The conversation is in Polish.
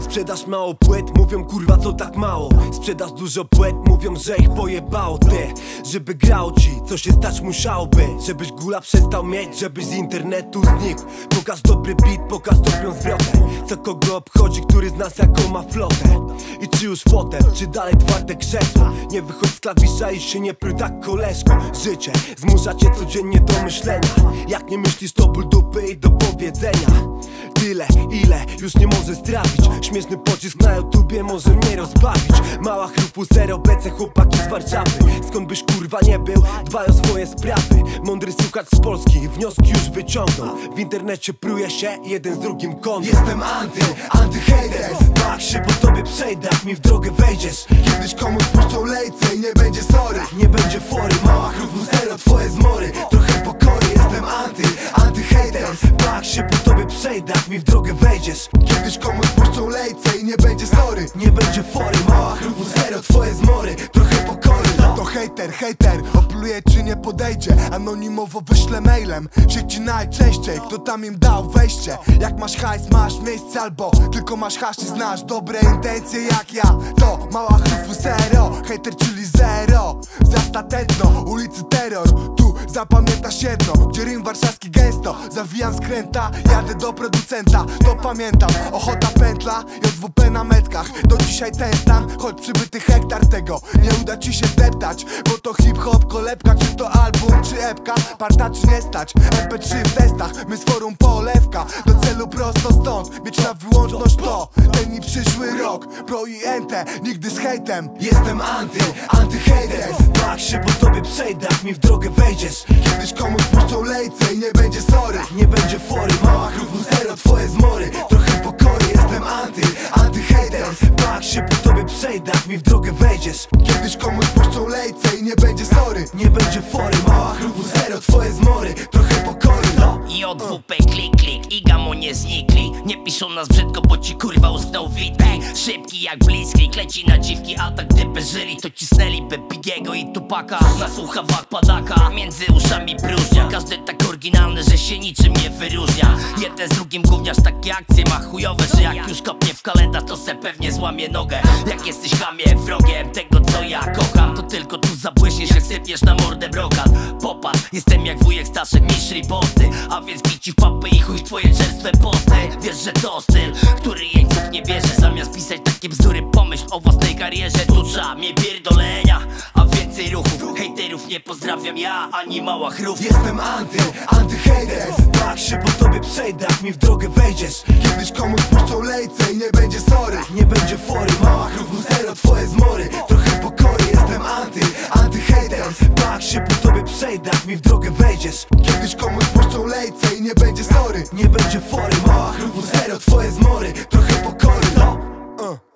Sprzedaż mało płyt, mówią kurwa co tak mało. Sprzedaż dużo płyt, mówią, że ich pojebało. Ty, żeby grał ci, co się stać musiałoby, żebyś gula przestał mieć, żebyś z internetu znikł. Pokaż dobry beat, pokaż dobrą zwrotę, co kogo obchodzi, który z nas jaką ma flotę. I czy już fotel, czy dalej twarde krzesło. Nie wychodź z klawisza i się nie pruj tak koleżko. Życie zmusza cię codziennie do myślenia. Jak nie myślisz, to ból dupy i do powiedzenia. Tyle, ile już nie możesz trafić. Śmieszny pocisk na YouTubie może mnie rozbawić. Mała chrupu, zero BC, chłopaki z Warszawy. Skąd byś kurwa nie był, dbaj o swoje sprawy. Mądry słuchacz z Polski wnioski już wyciągnął. W internecie pruje się, jeden z drugim koniem. Jestem anty-haters. Tak się po tobie przejdę, jak mi w drogę wejdziesz. Kiedyś komuś puszczą lejce i nie będzie sorry. Nie będzie fory, mała chrupu, zero twoje zmory. Trochę pokory, jestem anty-haters. Tak się po tobie przejdę, jak mi w drogę wejdziesz. Kiedyś komuś puszczą lejce i nie będzie sorry. Nie będzie fory, mała chrupu, zero twoje zmory. Trochę pokory, no. To hejter, opluje czy nie podejdzie. Anonimowo wyślę mailem w sieci najczęściej, kto tam im dał wejście. Jak masz hajs, masz miejsce, albo tylko masz hasz i znasz dobre intencje jak ja. To mała chrupu, zero, hejter czyli zero. Zrasta tętno, ulicy terror, tu zapamiętasz jedno. Gdzie rym warszawski gęsto, zawijam skręta, jadę do producenta. To pamiętam, ochota pętla, JWP na metkach. Do dzisiaj ten stan, choć przybyty hektar tego. Nie uda ci się zdeptać, bo to hip-hop kolebka. Czy to album, czy epka, parta czy nie stać. MP3 w testach, my z forum polewka. Do celu prosto stąd, mieć na wyłączność to. Ten i przyszły rok, pro i ente, nigdy z hejtem. Jestem anty-haters. Tak się po tobie przejdę, jak mi w drogę wejdziesz. Kiedyś komuś puszczą lejce i nie będzie sorry. Nie będzie fory, mała chrupu, zero twoje zmory. Trochę pokory, jestem anty-haters. Tak się po tobie przejdę, jak mi w drogę wejdziesz. Kiedyś komuś puszczą lejce i nie będzie sorry. Nie będzie fory, mała chrupu, zero twoje zmory. Trochę pokory, no. JWP klik i gamo nie znikli. Nie piszą nas brzydko, bo ci kurwa usnął witek. Szybki jak bliski, kleci na dziwki. A tak gdyby żyli, to cisnęliby Bigiego i Tupaka. Na słuchawach padaka, między uszami próżnia. Każdy tak oryginalny, że się niczym nie wyróżnia. Jeden z drugim gówniarz, takie akcje ma chujowe, że jak już kopnie w kalendarz, to se pewnie złamie nogę. Jak jesteś chamie wrogiem tego, co ja kocham, to tylko tu zabłyśniesz, jak sypiesz na mordę brokat. Popatrz, jestem jak wujek Staszek, niż riposty. A więc kici w papy i chuj twoje czerstwe posty. Wiesz, że to styl, który jeńców nie bierze. Zamiast pisać takie bzdury, pomyśl o własnej karierze. Tu trzeba mniej pierdolenia, a więcej ruchów. Hejterów nie pozdrawiam ja, ani mała chrup. Jestem anty-haters. Tak się po tobie przejdę, jak mi w drogę wejdziesz. Kiedyś komuś puszczą lejce i nie będzie sorry. Nie będzie fory, mała chrupu, zero twoje zmory. Trochę pokory, jestem anty-haters. Tak się po tobie przejdę, jak mi w drogę wejdziesz. Kiedyś komuś puszczą lejce i nie będzie sorry. Nie będzie fory, mała chrupu, zero twoje zmory. Trochę pokory, no.